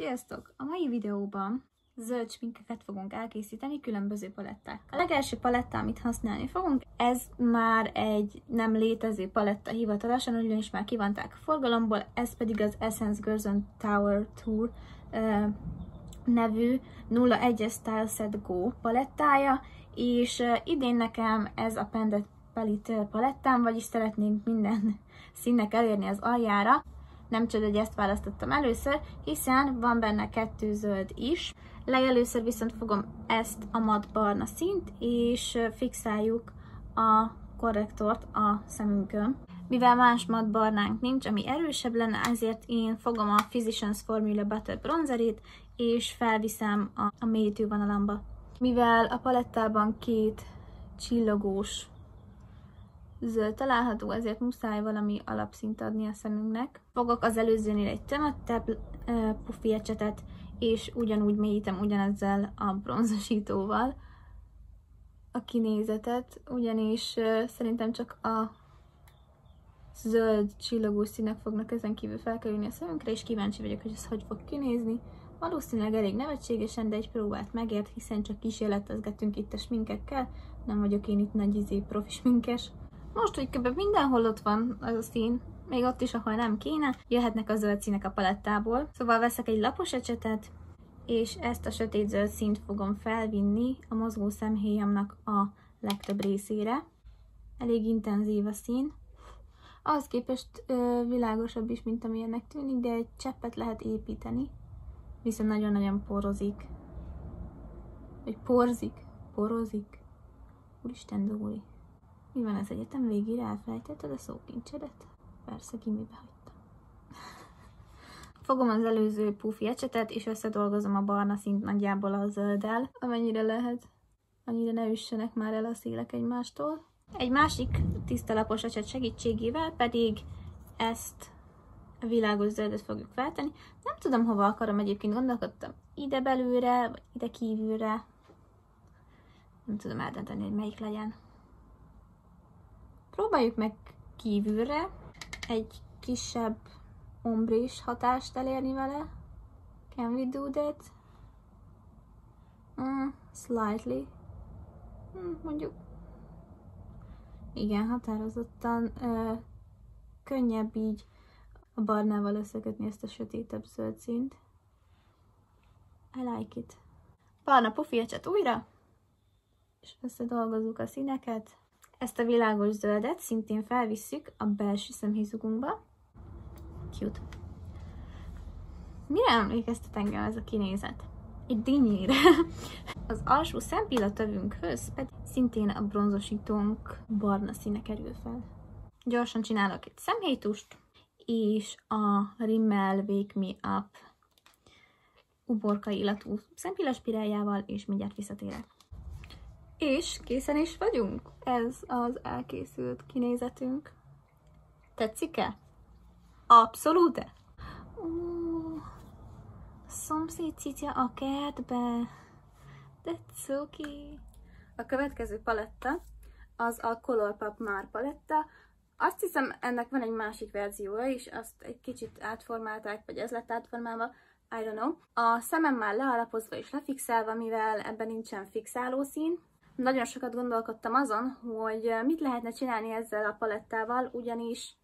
Sziasztok! A mai videóban zöld sminkeket fogunk elkészíteni különböző palettákkal. A legelső paletta, amit használni fogunk, ez már egy nem létező paletta hivatalosan, ugyanis már kivonták a forgalomból, ez pedig az Essence Girls on Tour nevű 01-es Style Set Go palettája, és idén nekem ez a Pendant Palette palettám, vagyis szeretnénk minden színnek elérni az aljára. Nem csoda, hogy ezt választottam először, hiszen van benne 2 zöld is. Legelőször viszont fogom ezt a mat barna színt, és fixáljuk a korrektort a szemünkön. Mivel más mat barnánk nincs, ami erősebb lenne, ezért én fogom a Physicians Formula Butter bronzerét, és felviszem a mélyítő vonalamba. Mivel a palettában 2 csillogós zöld található, ezért muszáj valami alapszint adni a szemünknek. Fogok az előzőnél egy tömöttebb pufi ecsetet, és ugyanúgy mélyítem ugyanezzel a bronzosítóval a kinézetet, ugyanis szerintem csak a zöld csillogó színek fognak ezen kívül felkerülni a szemünkre, és kíváncsi vagyok, hogy ez hogy fog kinézni. Valószínűleg elég nevetségesen, de egy próbát megért, hiszen csak kísérletezgetünk itt a sminkekkel, nem vagyok én itt nagy profi sminkes. Most, hogy kb. Mindenhol ott van az a szín, még ott is, ahol nem kéne, jöhetnek a zöld színek a palettából. Szóval veszek egy lapos ecsetet, és ezt a sötét zöld színt fogom felvinni a mozgó szemhéjamnak a legtöbb részére. Elég intenzív a szín. Ahhoz képest világosabb is, mint amilyennek tűnik, de egy cseppet lehet építeni. Viszont nagyon-nagyon porozik. Vagy porozik. Úristen, duguli. Mi van az egyetem végére? Elfelejtetted a szókincsedet? Persze, gimibe hagytam. Fogom az előző pufi ecsetet, és összedolgozom a barna szint nagyjából a zölddel, amennyire lehet. Annyira ne üssenek már el a szélek egymástól. Egy másik tiszta lapos ecset segítségével pedig ezt a világos zöldet fogjuk váltani. Nem tudom, hova akarom egyébként, gondolkodtam ide belőle, vagy ide kívülre. Nem tudom eldönteni, hogy melyik legyen. Próbáljuk meg kívülre egy kisebb ombrés hatást elérni vele. Can we do that? Slightly. Mondjuk. Igen, határozottan könnyebb így a barnával összekötni ezt a sötétebb zöld színt. I like it. Barna pufi ecset újra, és összedolgozzuk a színeket. Ezt a világos zöldet szintén felvisszük a belső szemhézugunkba. Cute. Mire emlékeztet engem ez a kinézet? Egy dinnyére. Az alsó szempillatövünkhöz pedig szintén a bronzosítónk barna színe kerül fel. Gyorsan csinálok egy szemhéjtust, és a Rimmel Wake Me Up uborka illatú szempillatspiráljával, és mindjárt visszatérek. És készen is vagyunk. Ez az elkészült kinézetünk. Tetszik-e? Abszolút! A szomszéd cicja a kertbe. That's okay. A következő paletta az a Colourpop már paletta. Azt hiszem, ennek van egy másik verziója is, azt egy kicsit átformálták, vagy ez lett átformálva. I don't know. A szemem már lealapozva és lefixálva, mivel ebben nincsen fixáló szín. Nagyon sokat gondolkodtam azon, hogy mit lehetne csinálni ezzel a palettával, ugyanis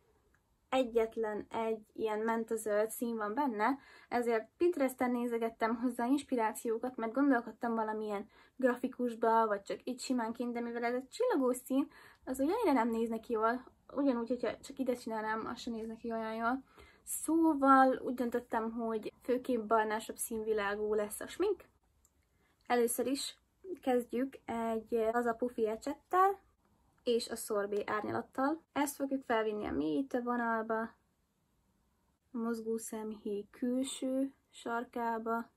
egyetlen egy ilyen mentazöld szín van benne, ezért Pinteresten nézegettem hozzá inspirációkat, mert gondolkodtam valamilyen grafikusba, vagy csak itt simánként, de mivel ez egy csillogós szín, az olyannyira nem néz neki jól, ugyanúgy, hogyha csak ide csinálnám, az sem néz neki olyan jól. Szóval úgy döntöttem, hogy főképp barnásabb színvilágú lesz a smink. Először is kezdjük egy laza pufi ecsettel és a szorbé árnyalattal. Ezt fogjuk felvinni a mélyítő vonalba, a mozgószemhéj külső sarkába.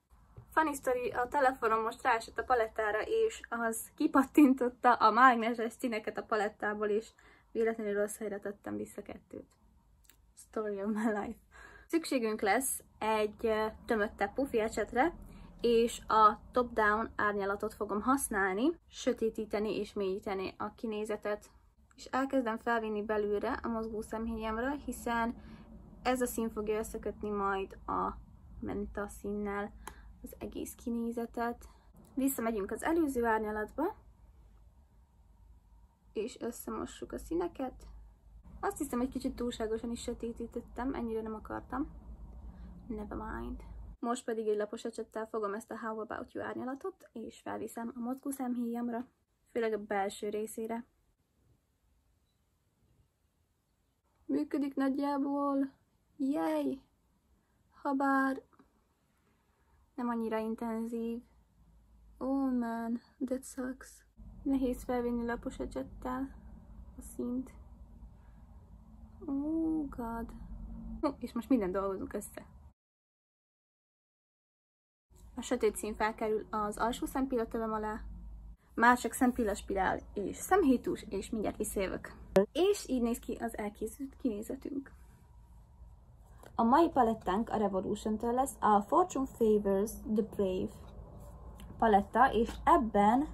Funny story, a telefonom most ráesett a palettára, és az kipattintotta a mágneses színeket a palettából, és véletlenül rossz helyre tettem vissza 2-t. Story of my life. Szükségünk lesz egy tömöttebb pufi ecsetre, és a top-down árnyalatot fogom használni, sötétíteni és mélyíteni a kinézetet. És elkezdem felvinni belőle a mozgó szemhéjemre, hiszen ez a szín fogja összekötni majd a menni a színnel az egész kinézetet. Visszamegyünk az előző árnyalatba, és összemossuk a színeket. Azt hiszem, egy kicsit túlságosan is sötétítettem, ennyire nem akartam. Never mind. Most pedig egy lapos ecsettel fogom ezt a How About You árnyalatot, és felviszem a mozgó szemhéjamra, főleg a belső részére. Működik nagyjából, jaj! Habár nem annyira intenzív. Oh man, that sucks. Nehéz felvinni lapos ecsettel a színt. Oh god. És most mindent dolgozunk össze. A sötét szín felkerül az alsó szempillatövem alá. Már csak szempillaspirál és szemhétus, és mindjárt visszajövök. És így néz ki az elkészült kinézetünk. A mai palettánk a Revolution-től lesz, a Fortune Favors the Brave paletta, és ebben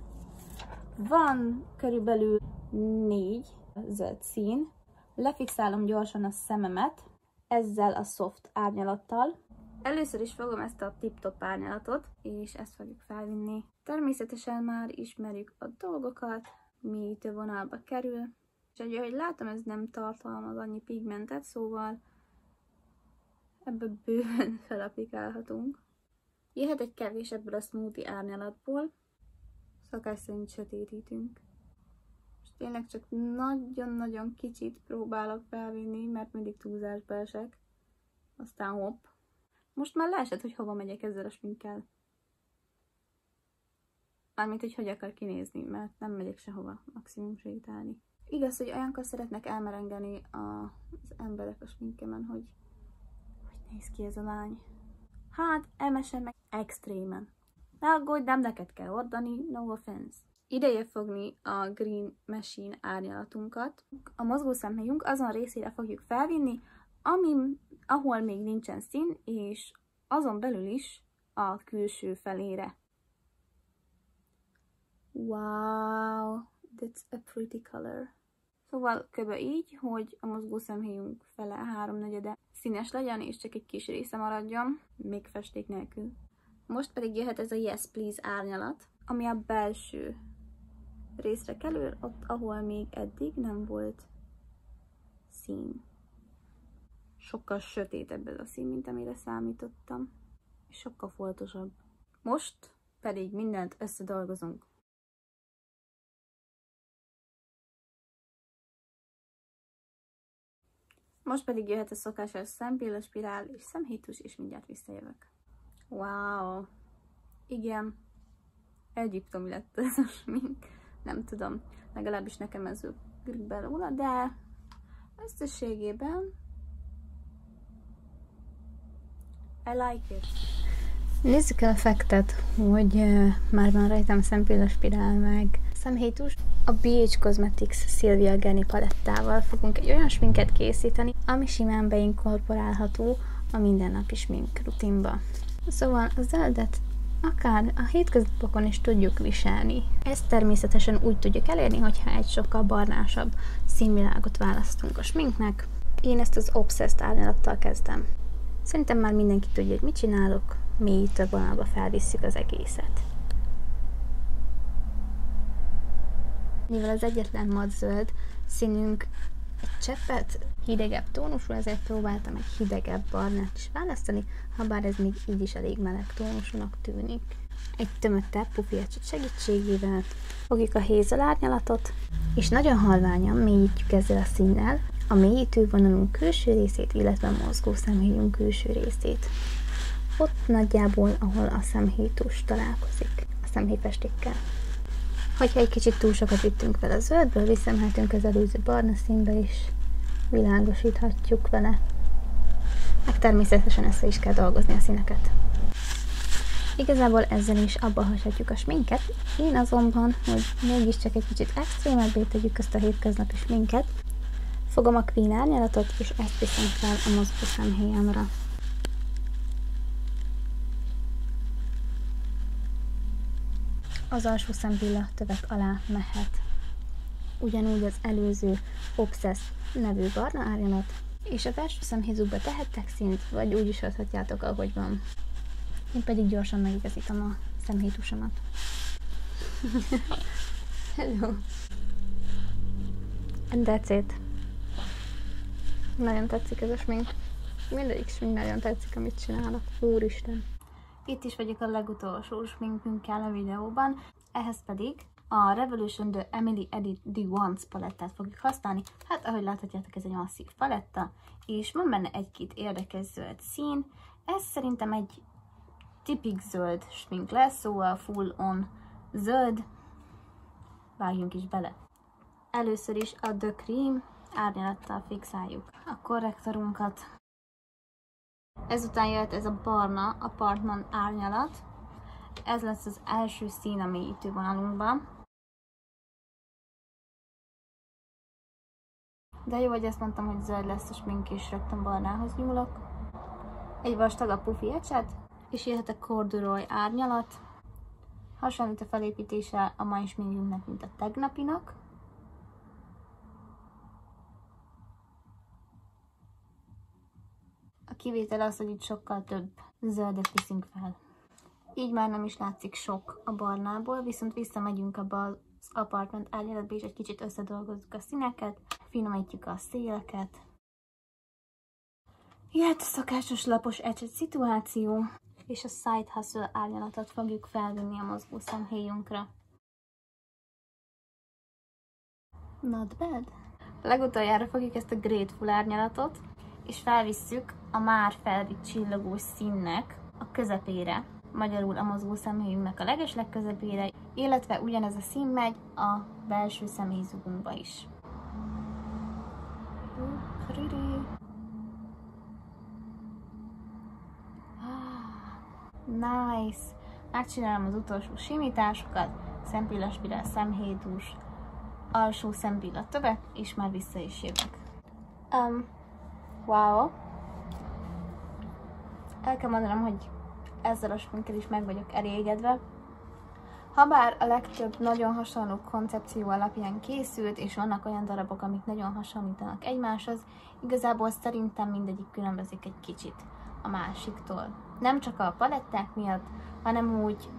van körülbelül 4 zöld szín. Lefixálom gyorsan a szememet ezzel a soft árnyalattal. Először is fogom ezt a tip-top árnyalatot, és ezt fogjuk felvinni. Természetesen már ismerjük a dolgokat, mi több vonalba kerül. És ahogy látom, ez nem tartalmaz annyi pigmentet, szóval ebből bőven felaplikálhatunk. Jöhet egy kevés ebből a smoothie árnyalatból. Szokás szerint sötétítünk. Most tényleg csak nagyon-nagyon kicsit próbálok felvinni, mert mindig túlzásba esek. Aztán hopp. Most már leesett, hogy hova megyek ezzel a sminkkel. Mármint, hogy hogy akar kinézni, mert nem megyek sehova, maximum sétálni. Igaz, hogy olyankor szeretnek elmerengeni az emberek a sminkemen, hogy néz ki ez a lány. Hát, emesen meg extrémen. Ne aggódj, nem neked kell oddani, no offense. Ideje fogni a Green Machine árnyalatunkat. A mozgószemhéjunk azon részére fogjuk felvinni, ahol még nincsen szín, és azon belül is a külső felére. Wow, that's a pretty color. Szóval kb. Így, hogy a mozgószemhéjünk fele 3/4 színes legyen, és csak egy kis része maradjon, még festék nélkül. Most pedig jöhet ez a Yes Please árnyalat, ami a belső részre kerül, ott, ahol még eddig nem volt szín. Sokkal sötétebb ez a szín, mint amire számítottam. És sokkal foltosabb. Most pedig mindent összedolgozunk. Most pedig jöhet a szokásos szempillaspirál és szemhétus, és mindjárt visszajövök. Wow! Igen, egyiptomi lett ez a smink. Nem tudom, legalábbis nekem ez ugrik belőle, de összességében I like it. Nézzük el a fektet, hogy már van rajtam szempillaspirál meg szemhétus. A BH Cosmetics Sylvia Gani palettával fogunk egy olyan sminket készíteni, ami simán beinkorporálható a mindennapi smink rutinba. Szóval a zöldet akár a hétköznapokon is tudjuk viselni. Ezt természetesen úgy tudjuk elérni, hogyha egy sokkal barnásabb színvilágot választunk a sminknek. Én ezt az Obsessed árnyalattal kezdem. Szerintem már mindenki tudja, hogy mit csinálok, mi több vonalba felvisszük az egészet. Mivel az egyetlen madzöld színünk egy cseppet hidegebb tónusú, ezért próbáltam egy hidegebb barnát is választani, habár ez még így is elég meleg tónusúnak tűnik. Egy tömöttebb pufiacset segítségével fogjuk a hézel árnyalatot, és nagyon halványan mélyítjük ezzel a színnel a mélyítővonalunk külső részét, illetve a mozgó szemhéjunk külső részét. Ott nagyjából, ahol a szemhétus találkozik a szemhéjfestékkel. Hogyha egy kicsit túl sokat vittünk fel a zöldből, visszamehetünk az előző barna színbe, és világosíthatjuk vele. Meg természetesen össze is kell dolgozni a színeket. Igazából ezzel is abba hagyhatjuk a sminket. Én azonban, hogy mégiscsak egy kicsit extrémebbé tegyük ezt a hétköznapi sminket, fogom a Queen árnyalatot, és ezt viszem fel a mozgó szemhéjamra. Az alsó szempillatövet alá mehet ugyanúgy az előző Obsessed nevű barna árnyalat, és a felső szemhézukba tehettek szint, vagy úgy is adhatjátok, ahogy van. Én pedig gyorsan megigazítom a szemhétusomat. Hello! And that's it. Nagyon tetszik ez a smink. Mindegyik smink nagyon tetszik, amit csinálok. Úristen! Itt is vagyok a legutolsó sminkünkkel a videóban, ehhez pedig a Revolution The Emily Edit The Ones palettát fogjuk használni. Hát ahogy láthatjátok, ez egy masszív paletta, és van benne egy-két érdekes zöld szín. Ez szerintem egy tipik zöld smink lesz, szóval full on zöld. Vágjunk is bele. Először is a The Cream árnyalattal fixáljuk a korrektorunkat. Ezután jött ez a barna Apartman árnyalat. Ez lesz az első szín a mélyítő vonalunkban. De jó, hogy azt mondtam, hogy zöld lesz a smink, és rögtön barnához nyúlok. Egy vastagabb pufi ecset, és jöhet a corduroy árnyalat. Hasonlít a felépítése a mai sminkünknek, mint a tegnapinak. A kivétel az, hogy itt sokkal több zöldet viszünk fel. Így már nem is látszik sok a barnából, viszont visszamegyünk abba az apartment árnyalatba, és egy kicsit összedolgozzuk a színeket, finomítjuk a széleket. Jöhet a szokásos lapos ecset szituáció, és a side hustle árnyalatot fogjuk felvinni a mozgó szemhéjunkra. Not bad! Legutoljára fogjuk ezt a Grateful árnyalatot, és felvisszük a már felvitt csillogós színnek a közepére, magyarul a mozgó szemhéjünknek a legeslegközepére, illetve ugyanez a szín megy a belső szemhéjzugunkba is. Nice! Megcsinálom az utolsó simításokat, szempillasbirál, szemhédús, alsó szempillat többet, és már vissza is jövök. Wow! El kell mondanom, hogy ezzel a sminkkel is meg vagyok elégedve. Habár a legtöbb nagyon hasonló koncepció alapján készült, és vannak olyan darabok, amik nagyon hasonlítanak egymáshoz, igazából szerintem mindegyik különbözik egy kicsit a másiktól. Nem csak a paletták miatt, hanem úgy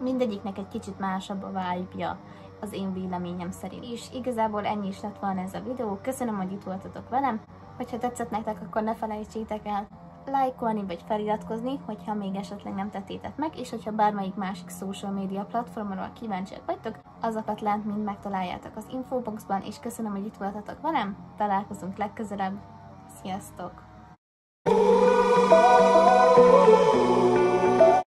mindegyiknek egy kicsit másabb a vibe-ja, az én véleményem szerint. És igazából ennyi is lett volna ez a videó. Köszönöm, hogy itt voltatok velem. Hogyha tetszett nektek, akkor ne felejtsétek el lájkolni vagy feliratkozni, hogyha még esetleg nem tettétek meg, és hogyha bármelyik másik social media platformról kíváncsiak vagytok, azokat lent mind megtaláljátok az infoboxban, és köszönöm, hogy itt voltatok velem. Találkozunk legközelebb. Sziasztok!